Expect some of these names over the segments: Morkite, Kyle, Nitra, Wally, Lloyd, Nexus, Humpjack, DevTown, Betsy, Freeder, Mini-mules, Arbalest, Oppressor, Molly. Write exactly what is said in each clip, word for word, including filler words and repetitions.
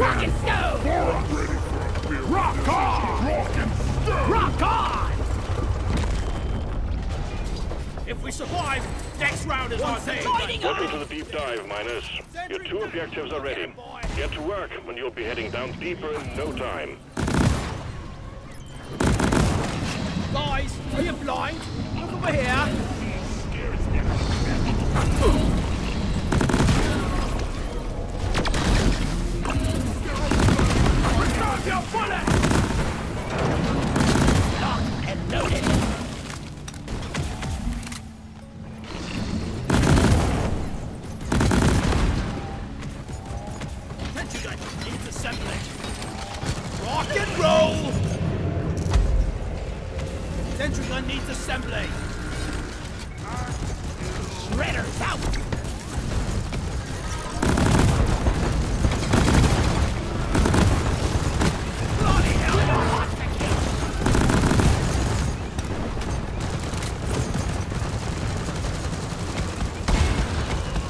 Rock and stone! I'm ready for a beer. Rock on! Rock and stone! Rock on! If we survive, next round is our day. Welcome to the deep dive, miners. Your two objectives are ready. Get to work, and you'll be heading down deeper in no time. Guys, are you blind? Look over here. Ooh. Reserve your bullets! Locked and loaded. Attention, guys. It's assemblage. Rock and roll! Sentry gun needs assembly. Shredders out. Bloody hell, you're hot to kill.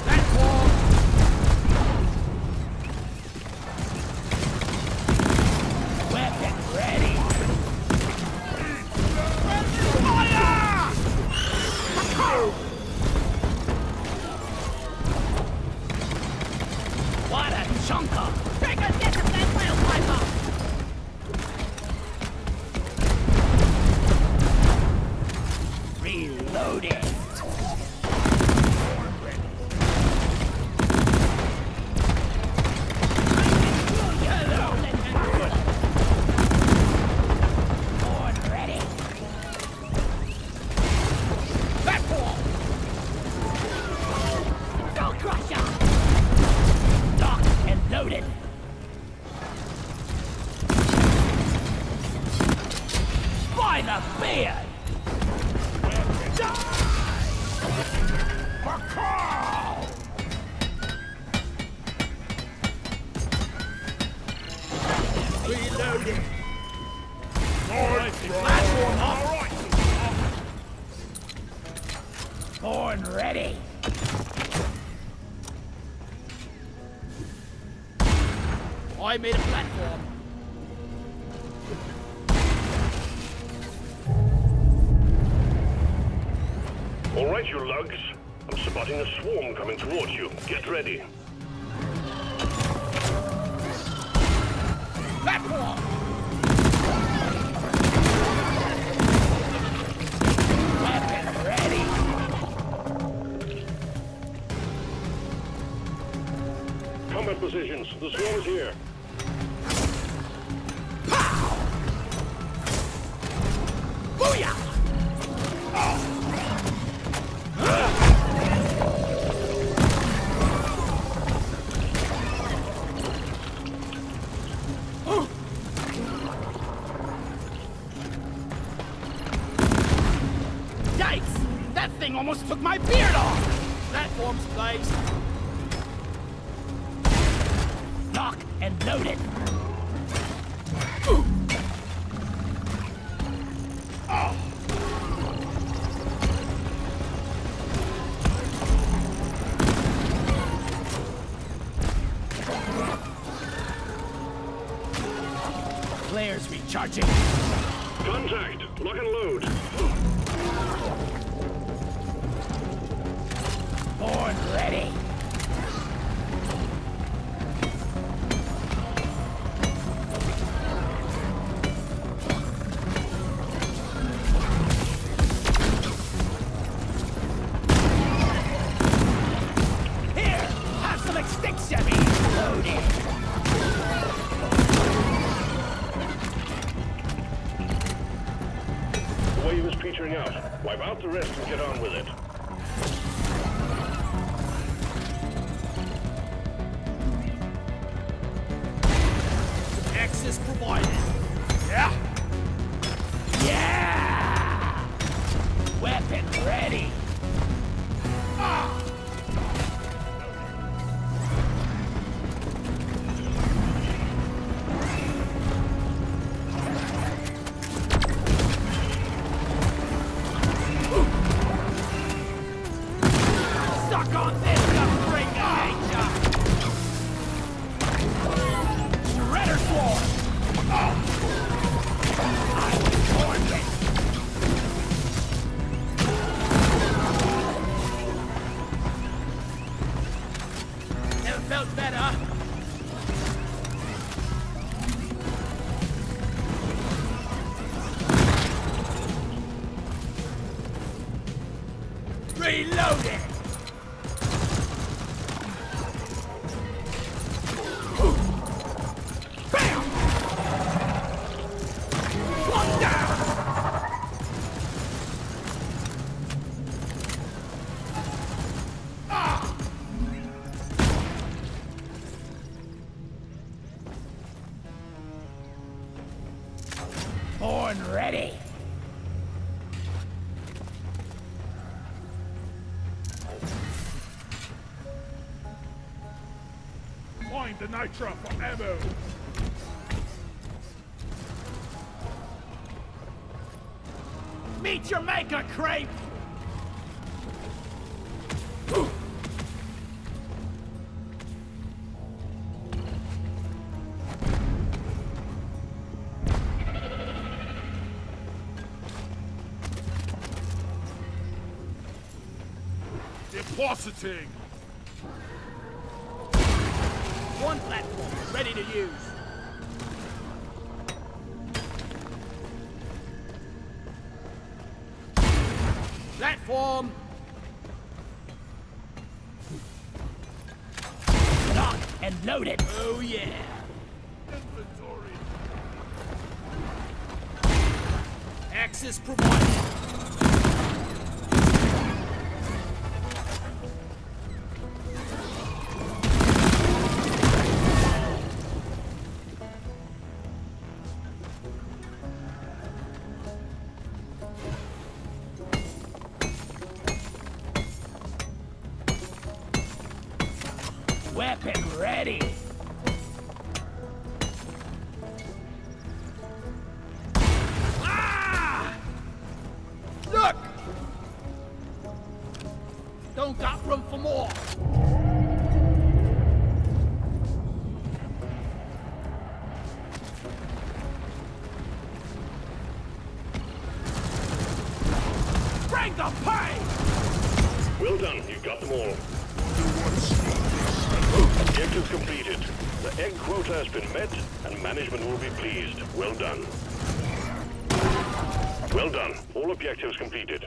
That wall. Weapon ready. What a chunk of take a dip in that whale pipe! Reloading. I made a platform. All right, you lugs. I'm spotting a swarm coming towards you. Get ready. Platform! Weapon ready. Combat positions. The swarm is here. Almost took my beard off! Platform's placed. Lock and loaded. Ooh. Oh. Flares recharging. Contact. Lock and load. Born ready. felt better. Reload it! The Nitra for ammo. Meet your maker, creep. Depositing. One platform, ready to use. Platform! Locked and loaded! Oh yeah! Inventory! Access provided! Weapon ready! Ah! Look! Don't got room for more! Bring the pain! Well done, you got them all. Objective completed. The egg quota has been met, and management will be pleased. Well done. Well done. All objectives completed.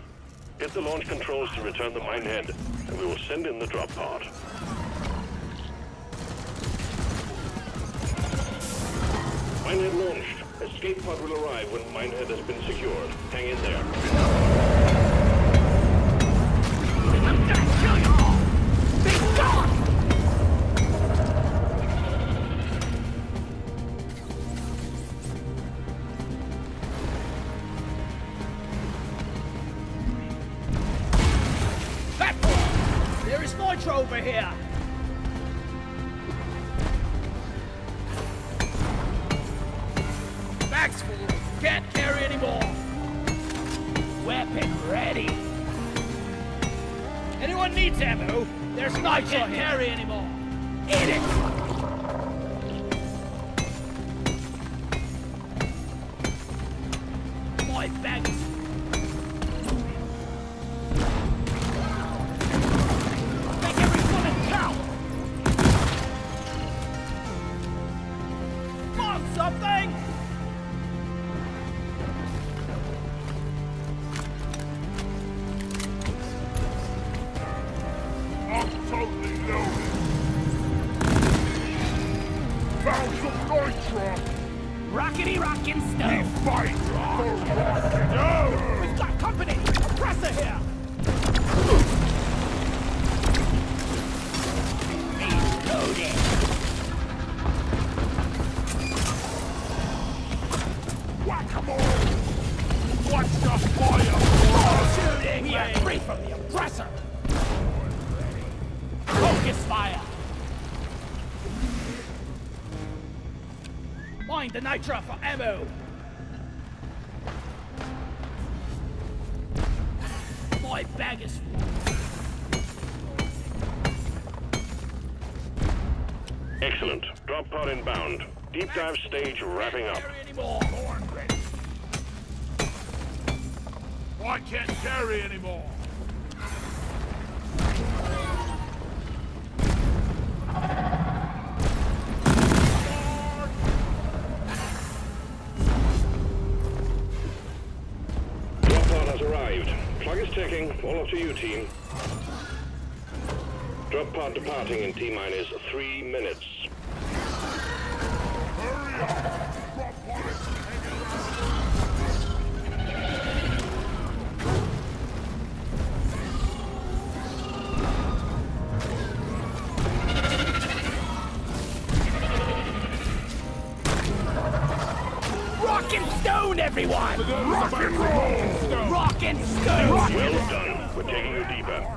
Hit the launch controls to return the minehead, and we will send in the drop pod. Minehead launched. Escape pod will arrive when minehead has been secured. Hang in there. I'm gonna kill you! Over here. Back's full. Can't carry anymore. Weapon ready. Anyone needs ammo? There's no can't here. Carry anymore. Eat it. My bag is rockety-rockin' stuff! We fight for what? We've got company! Oppressor here! Reloaded! Whack-a-mole! Watch the fire! Oh, shooting! We are free from the oppressor! Focus fire! Find the Nitra for ammo! My bag is full. Excellent. Drop pod inbound. Deep dive stage wrapping up. Born ready. I can't carry anymore. One up to you, team. Drop pod departing in T-minus three minutes. Rock and stone, everyone! Rock and roll! Rock and stone! Rock and well done. We're taking you deeper.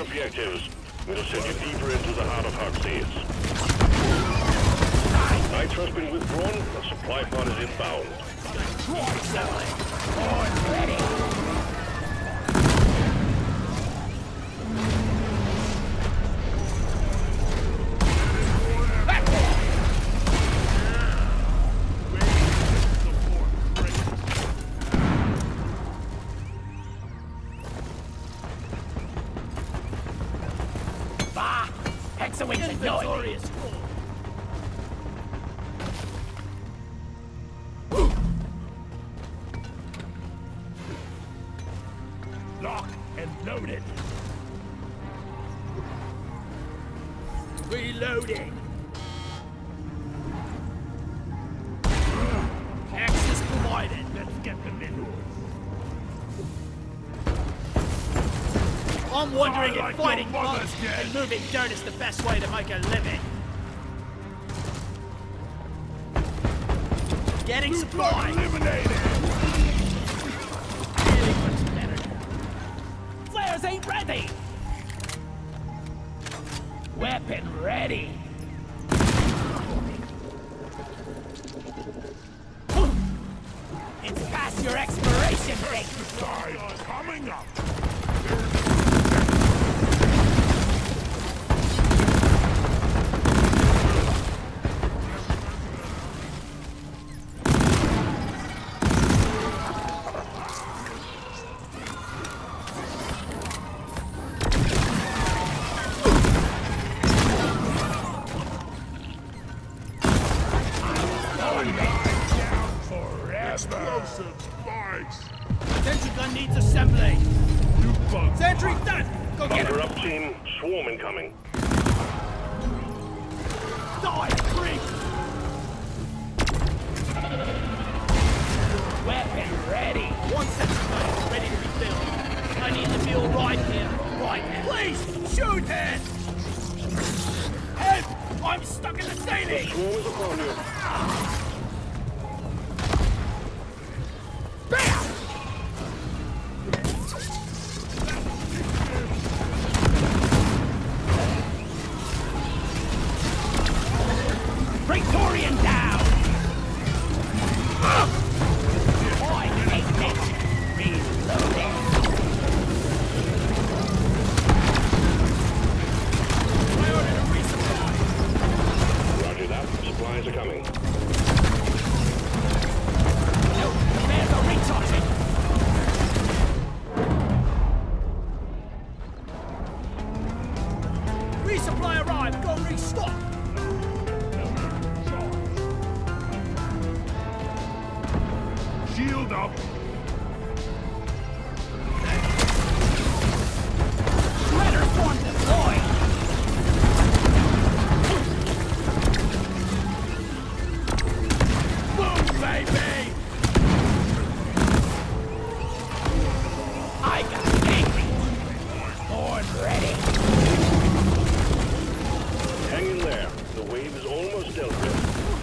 Objectives. We'll send you deeper into the heart of Huxley's. Nitra has been withdrawn, the supply pod is inbound. Fighting bugs and moving dirt is the best way to make a living. Getting supplies. Really much better. Flares ain't ready. Weapon ready. It's past your expiration date. Pesticide coming up. Hang in there. The wave is almost dealt with.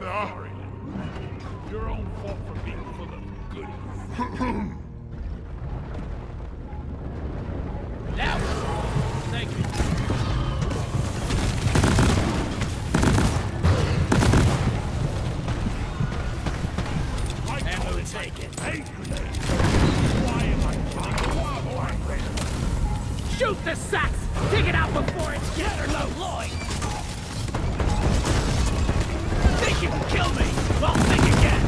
better. Your own fault for being full of goodies. That was all. Thank you. I will take it. Hey, why am I trying to shoot the sacks? Dig it out before it's gathered low, Lloyd. Think you can kill me? Well, think again.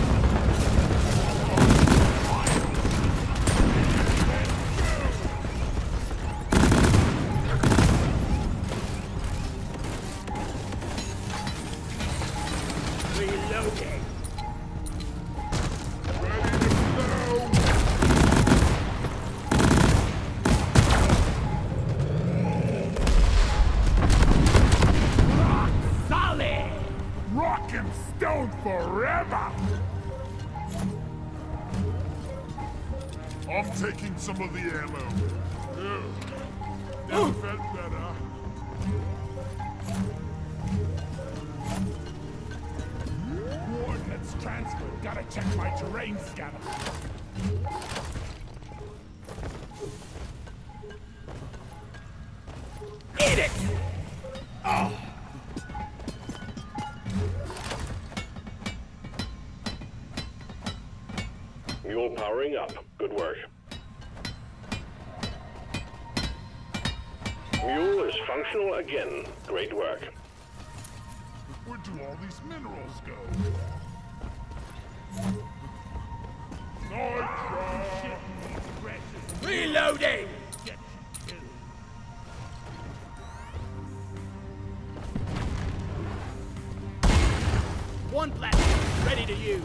Some of the ammo. Yeah. That felt better. Coordinates transferred. Gotta check my terrain scanner. Eat it! Oh! Mule powering up. Good work. Mule is functional again. Great work. Where do all these minerals go? Nitra! Reloading! One platform ready to use.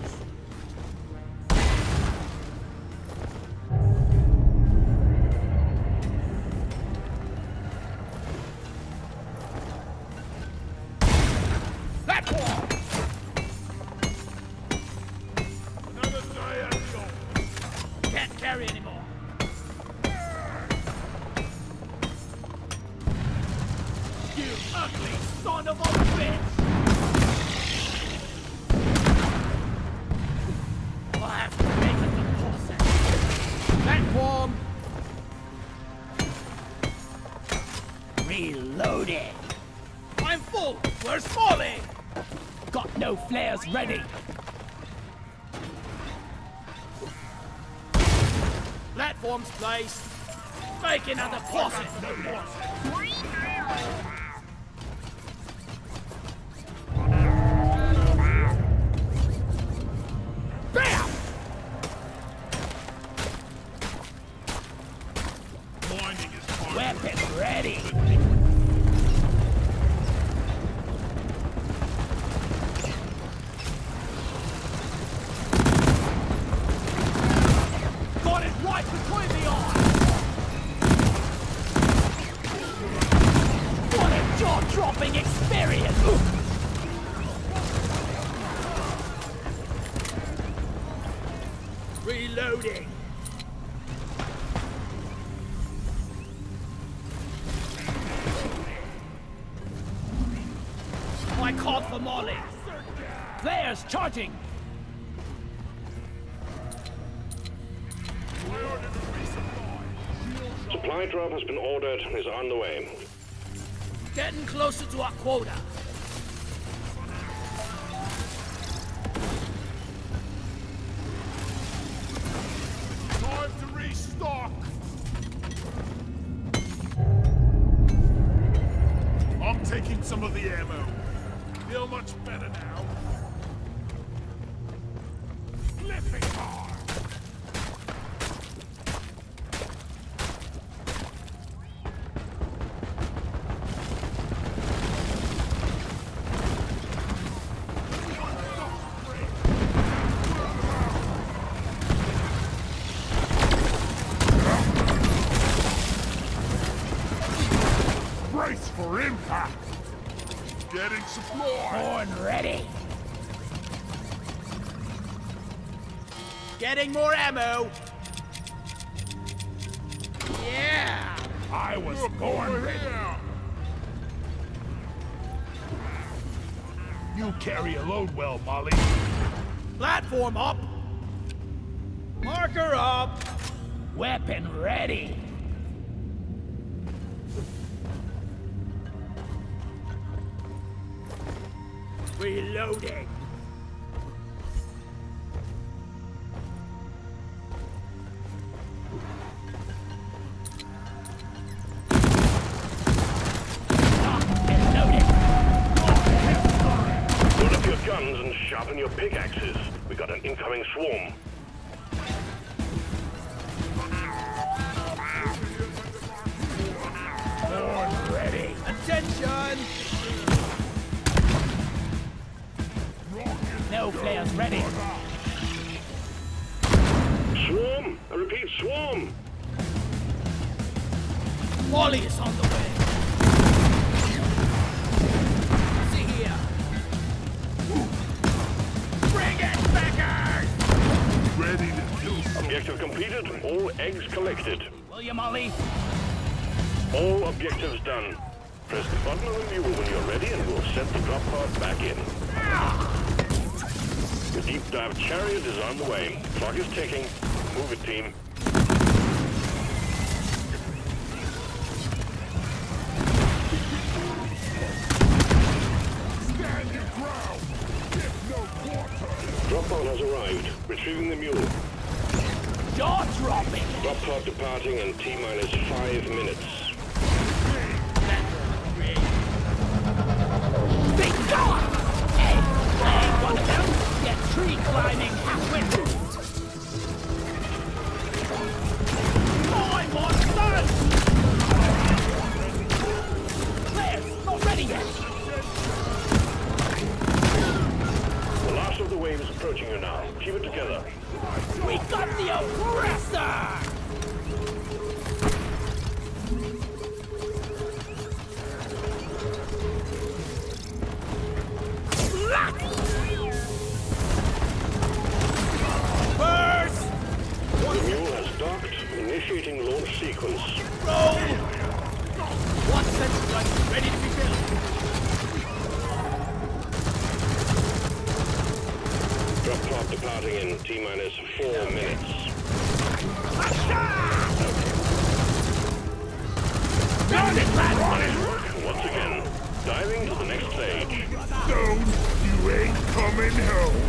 Flares ready. Platforms placed. Make another posse. Bam! Weapon ready. I called for Molly. Flares charging. Supply drop has been ordered and is on the way. Getting closer to our quota. Some of the ammo. Feel much better now. Flipping hard. Brace for impact. Getting supply. Born ready. Getting more ammo. Yeah. I was You're born ready. Here. You carry a load well, Molly. Platform up. Marker up. Weapon ready. Reloading. Sharpen your pickaxes. We got an incoming swarm. Lord ready. Attention! No players ready. Swarm! I repeat, swarm! Wally is on the way. Objective completed. All eggs collected. Will you, Molly? All objectives done. Press the button on the mule when you're ready and we'll set the drop pod back in. Ah! The deep dive chariot is on the way. Clock is ticking. Move it, team. Stand your ground. Give no quarter. Drop pod has arrived. Retrieving the mule. Jaw dropping! Drop pod departing in T-minus five minutes. Be gone! Hey, hey, one of them! Get tree climbing halfway through! Boy, more sun! Claire's not ready yet! The last of the wave is approaching you now. Keep it together. We got the Oppressor! Burst! The mule has docked, initiating launch sequence. Roll! One central gun ready to be built. Drop pod departing in T-minus four minutes. Got it, lad! Nice work, once again. Diving to the next stage. Stone, you ain't coming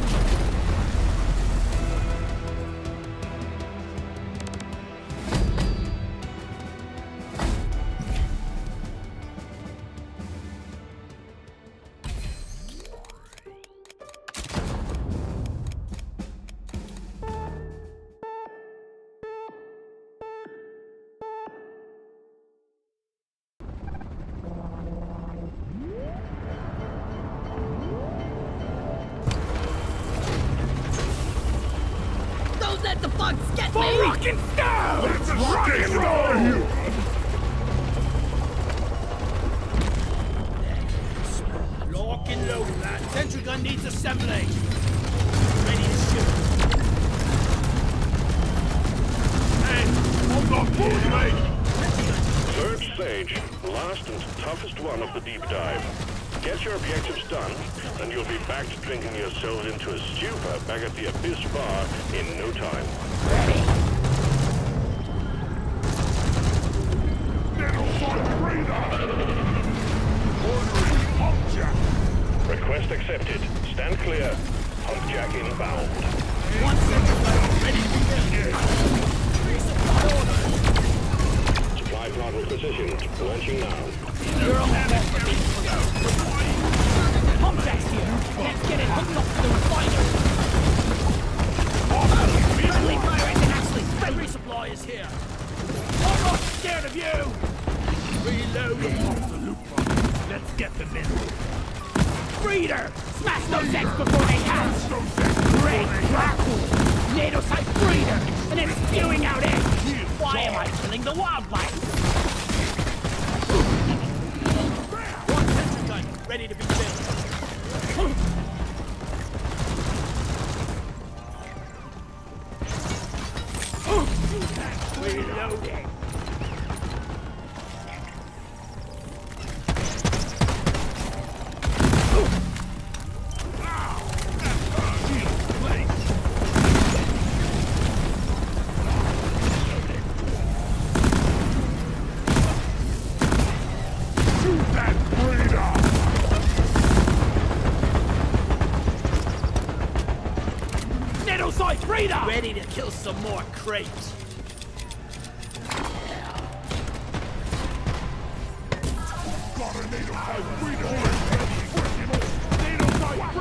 by Freeder! Ready to kill some more crepes.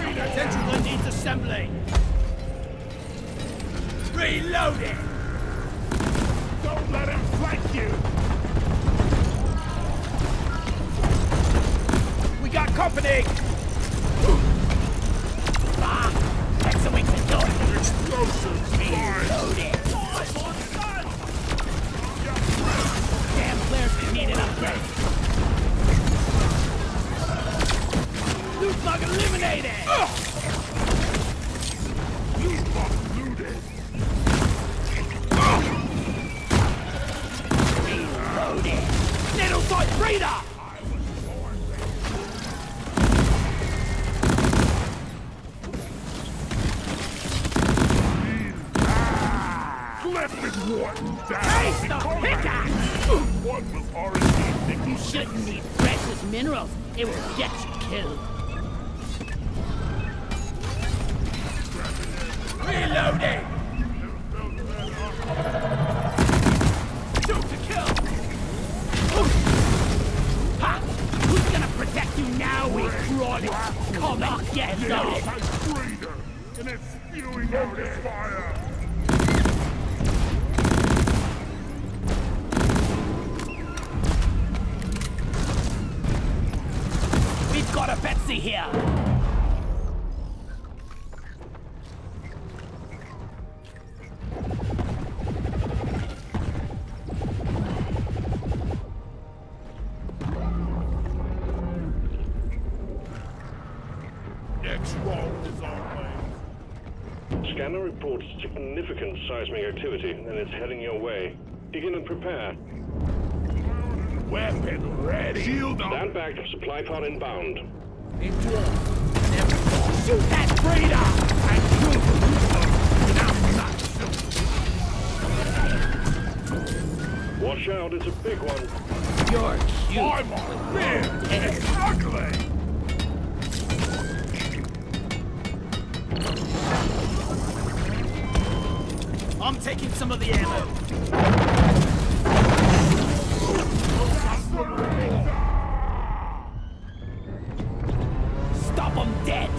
Attention, the needs assembly. Reload it. Don't let him flank you. We got company. Ah, that's the way to do it. Explosives. Reload it. Damn flares can need an upgrade. Loot bug eliminated! Ugh. Loot bug looted! Reloaded! Nettle by Freeder! I was born there! Left it Wharton down! Face the pickaxe! One was already... You shouldn't need precious minerals. It will get you killed. Reloading! Shoot to kill! Ha! Who's gonna protect you now, we crawling? Come on, get loaded! And it's spewing out its fire! We've got a Betsy here! Significant seismic activity, and it's heading your way. Begin and prepare. Weapon ready. Shield up. Stand back. Supply pod inbound. Into it. Never fall. Shoot that Freeder! I shoot you. Now, not shoot. Watch out! It's a big one. You're cute. I'm on there. It's ugly. I'm taking some of the ammo. Stop him dead.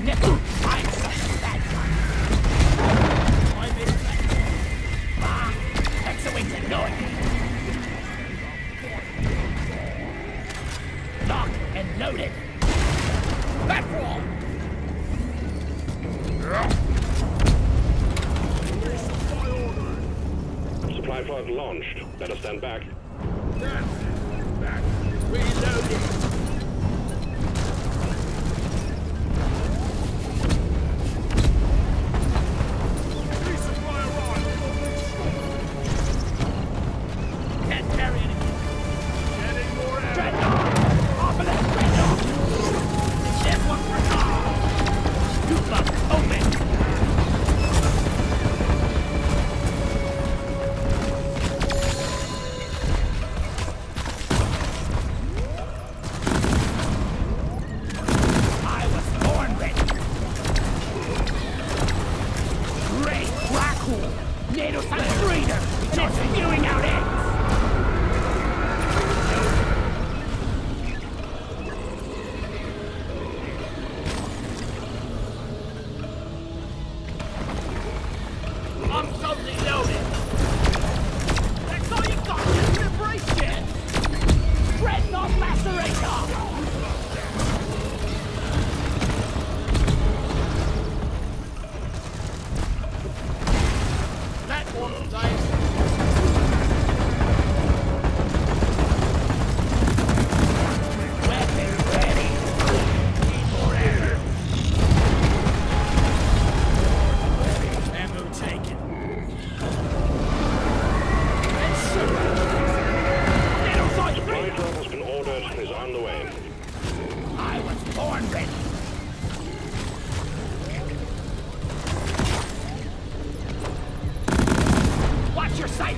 Nitra. I'm such a bad guy. I'm in that. Ah, that's the way to know it. Locked and loaded. That wall. Supply pod launched. Better stand back. That's it. Back. Reloaded. Platform dies.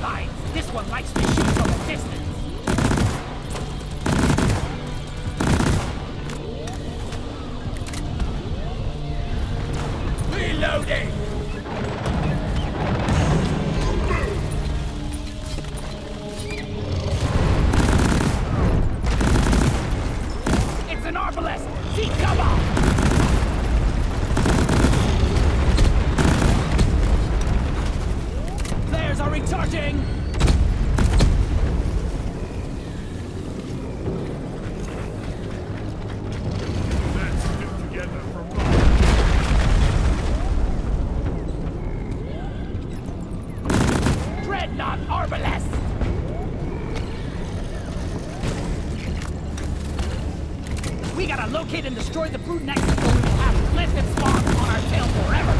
fine. This one likes to shoot from a distance. Reloading! It's an arbalest! See cover! Are recharging! Let's stick together for one. Dreadnought Arbalest! We gotta locate and destroy the brute Nexus so we will have lift and spawn on our tail forever!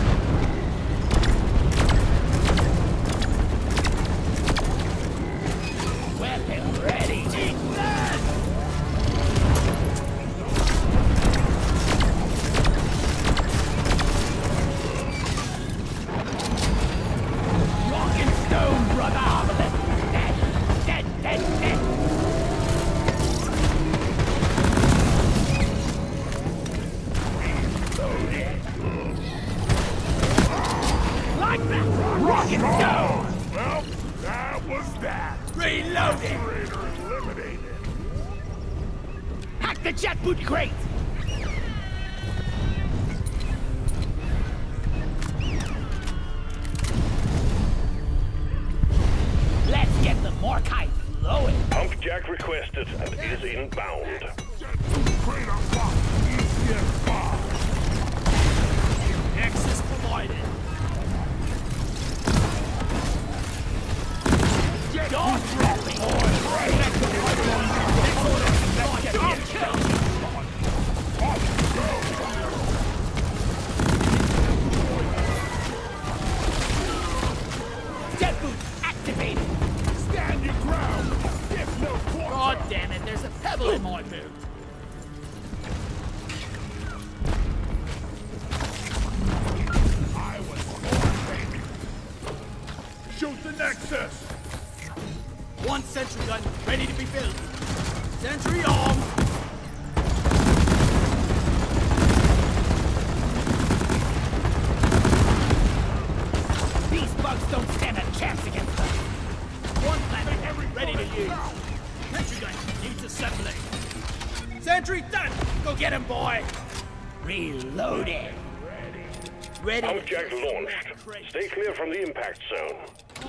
Humpjack launched. Stay clear from the impact zone.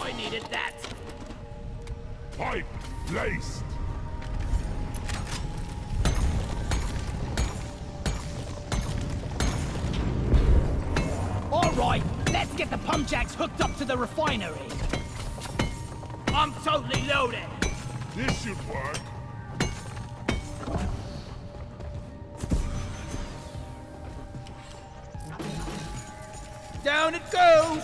I needed that. Pipe placed. All right, let's get the Humpjacks hooked up to the refinery. I'm totally loaded. This should work. Down it goes!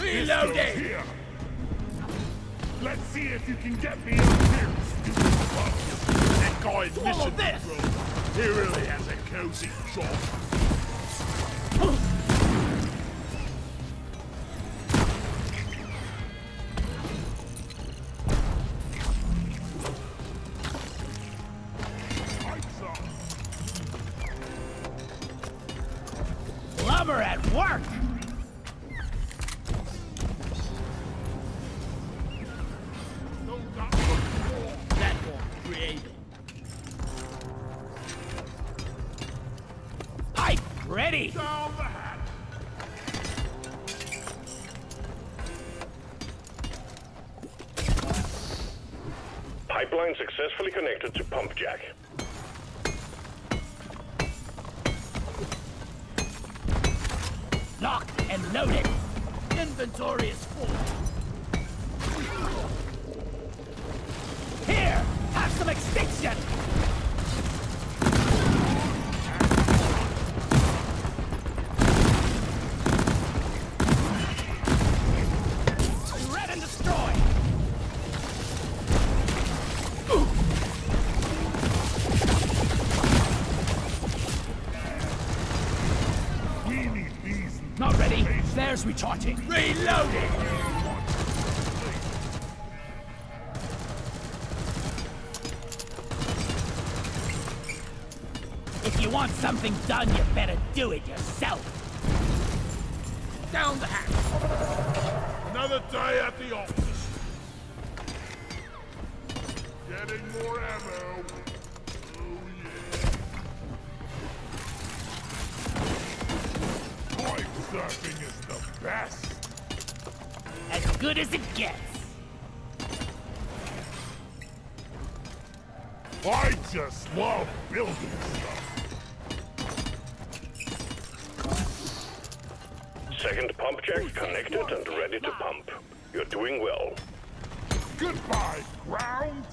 Reloading! Let's see if you can get me up here, stupid fuck! That guy in mission control, he really has a cozy job. Successfully connected to Humpjack. Locked and loaded. Inventory is full. Here, have some extinction. Recharging. Reloading! want something done, you better do it yourself. Down the hatch. Another day at the office. Getting more ammo. Oh yeah. Toy surfing is the best. As good as it gets. I just love building stuff. Second pump jack connected and ready to pump. You're doing well. Goodbye, ground!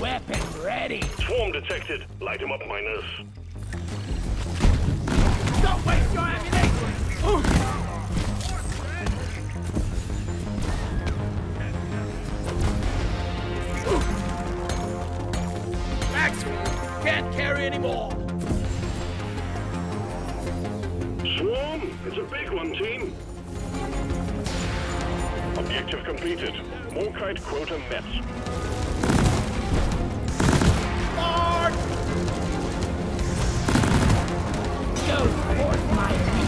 Weapon ready! Swarm detected. Light him up, miners. Don't waste your ammunition! Oh. Can't carry anymore. Swarm, it's a big one, team. Objective completed. Morkite quota met. Lord! Go for my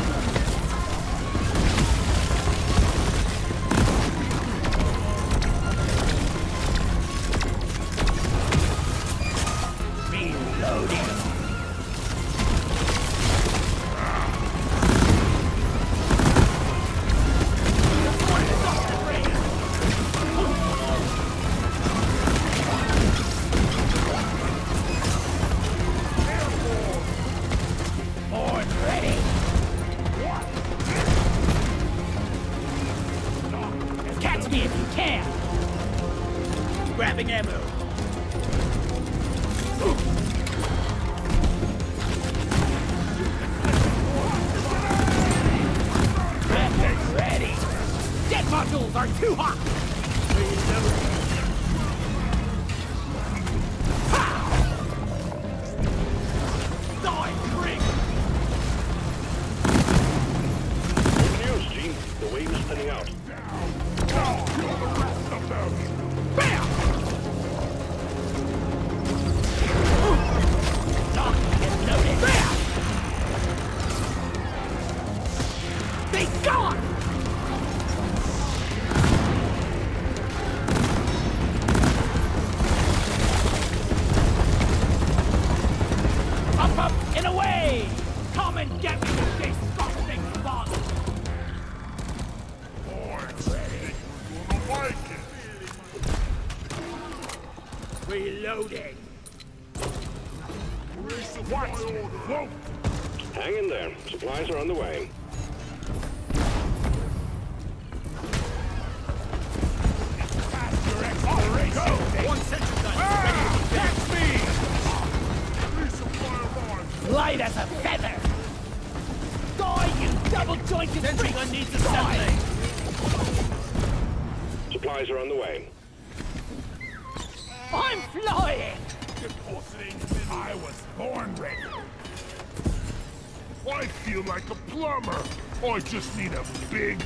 I just need a big,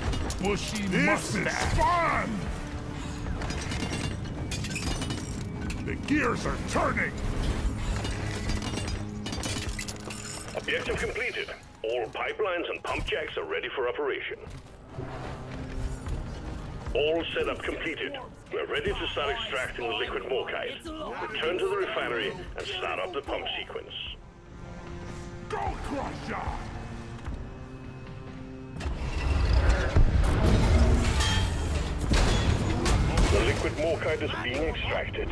bushy mustache. This is fun! The gears are turning! Objective completed. All pipelines and pump jacks are ready for operation. All setup completed. We're ready to start extracting the liquid morkite. Return to the refinery and start up the pump sequence. Go, Crusher! The liquid morkite is being extracted.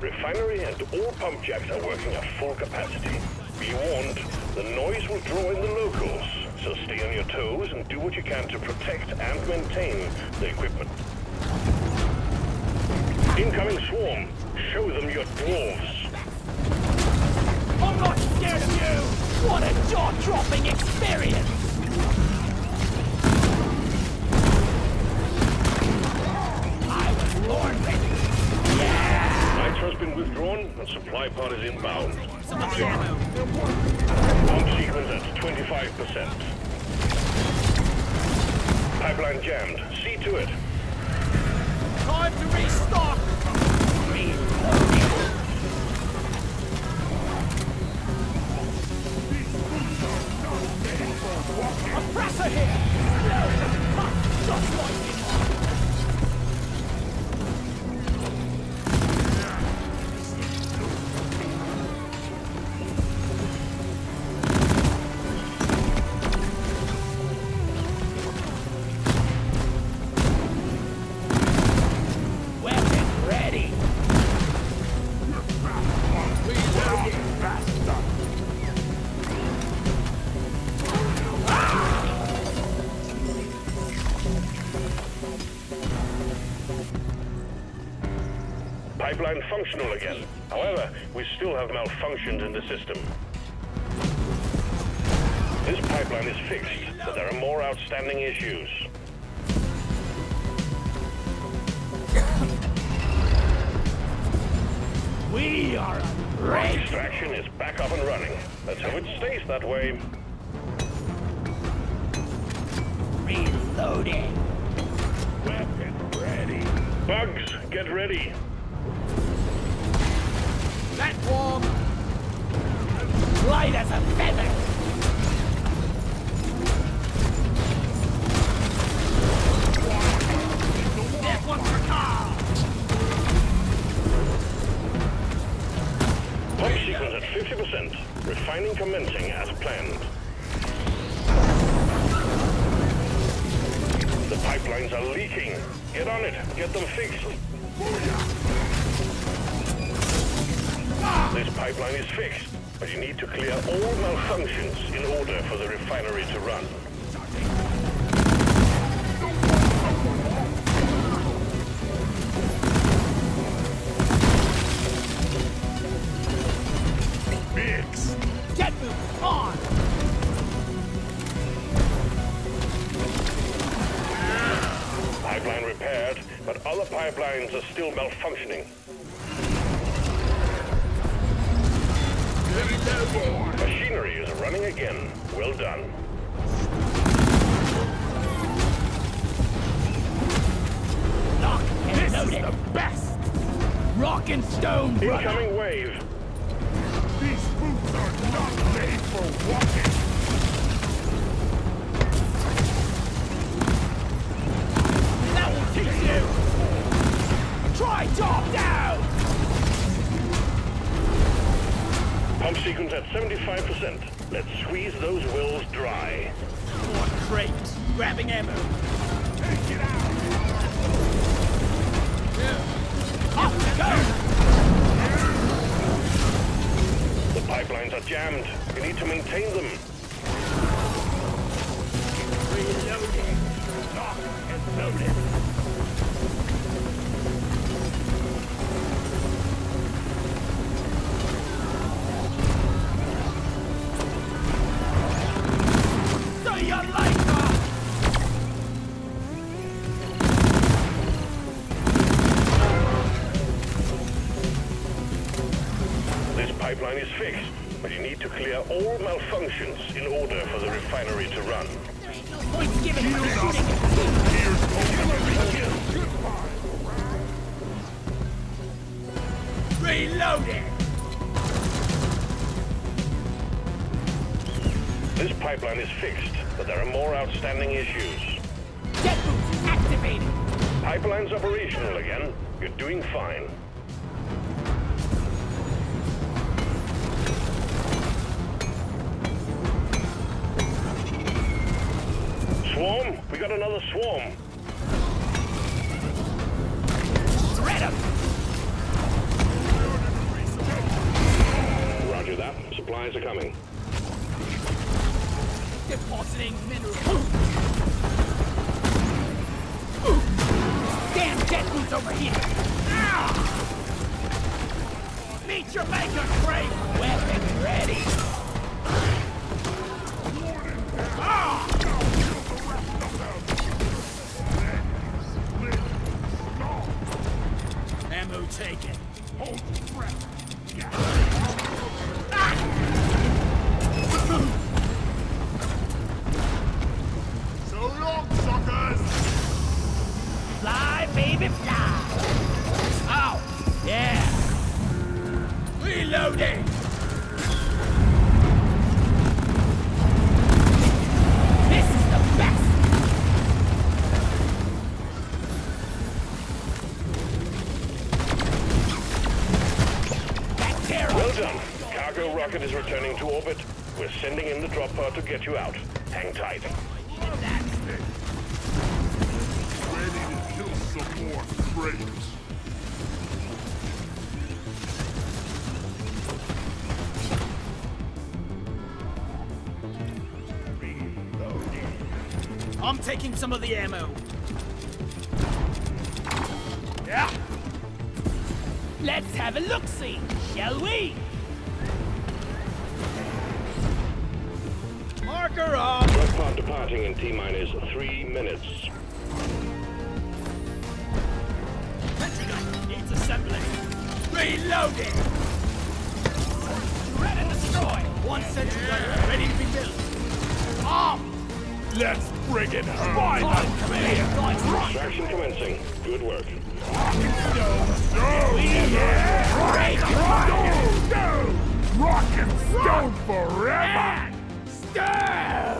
Refinery and all pump jacks are working at full capacity. Be warned, the noise will draw in the locals, so stay on your toes and do what you can to protect and maintain the equipment. Incoming swarm, show them your dwarves. I'm not scared of you! What a jaw-dropping experience! Lord, yeah! Nitra's been withdrawn and supply pod is inbound. Pump sequence at twenty-five percent. Pipeline jammed. See to it. Time to restock! Reloading. Oppressor here! Just like pipeline functional again. However, we still have malfunctions in the system. This pipeline is fixed, but there are more outstanding issues. We are ready. Extraction is back up and running. Let's hope it stays that way. Reloading. Weapon ready. Bugs, get ready. Platform! Light as a feather! That one's for Kyle! Pump sequence at fifty percent. Refining commencing as planned. The pipelines are leaking. Get on it. Get them fixed. This pipeline is fixed, but you need to clear all malfunctions in order for the refinery to run. Mix! Get moving on! Pipeline repaired, but other pipelines are still malfunctioning. Machinery is running again. Well done. Lock and this loaded. Is the best! Rock and stone, brother! Incoming wave! These boots are not made for walking! That will teach you! Try top down! Pump sequence at seventy-five percent. Let's squeeze those wills dry. More crates. Grabbing ammo. Take it out! Yeah. Up we go! Yeah. The pipelines are jammed. We need to maintain them. Reloading. Locked and loaded. Is fixed, but you need to clear all malfunctions in order for the refinery to run. There ain't no point in giving up. Here's reloading! This pipeline is fixed, but there are more outstanding issues. Jet boots activated! Pipeline's operational again. You're doing fine. Swarm? We got another swarm. Shred 'em. Roger that. Supplies are coming. Depositing minerals. Ooh. Ooh. Damn jet boots over here. Ow! Meet your maker, Craig. Weapon ready. Ah! Take it. Hold the breath. Yeah. Ah! So long, suckers! Fly, baby, fly! Ow! Yeah! Reloading! This is the returning to orbit. We're sending in the drop pod to get you out. Hang tight. I needed that. Ready to kill some more freighters. I'm taking some of the ammo. Yeah. Let's have a look-see, shall we? Marker off. Drop pod departing in T-minus three minutes. Petrigan needs assembling. Reloading. Shred and destroy. One sentry gunner ready to be built. Armed. Let's bring it home! Why not? Extraction commencing. Good work. No! No! Break no! No! Rock and stone forever! Stand!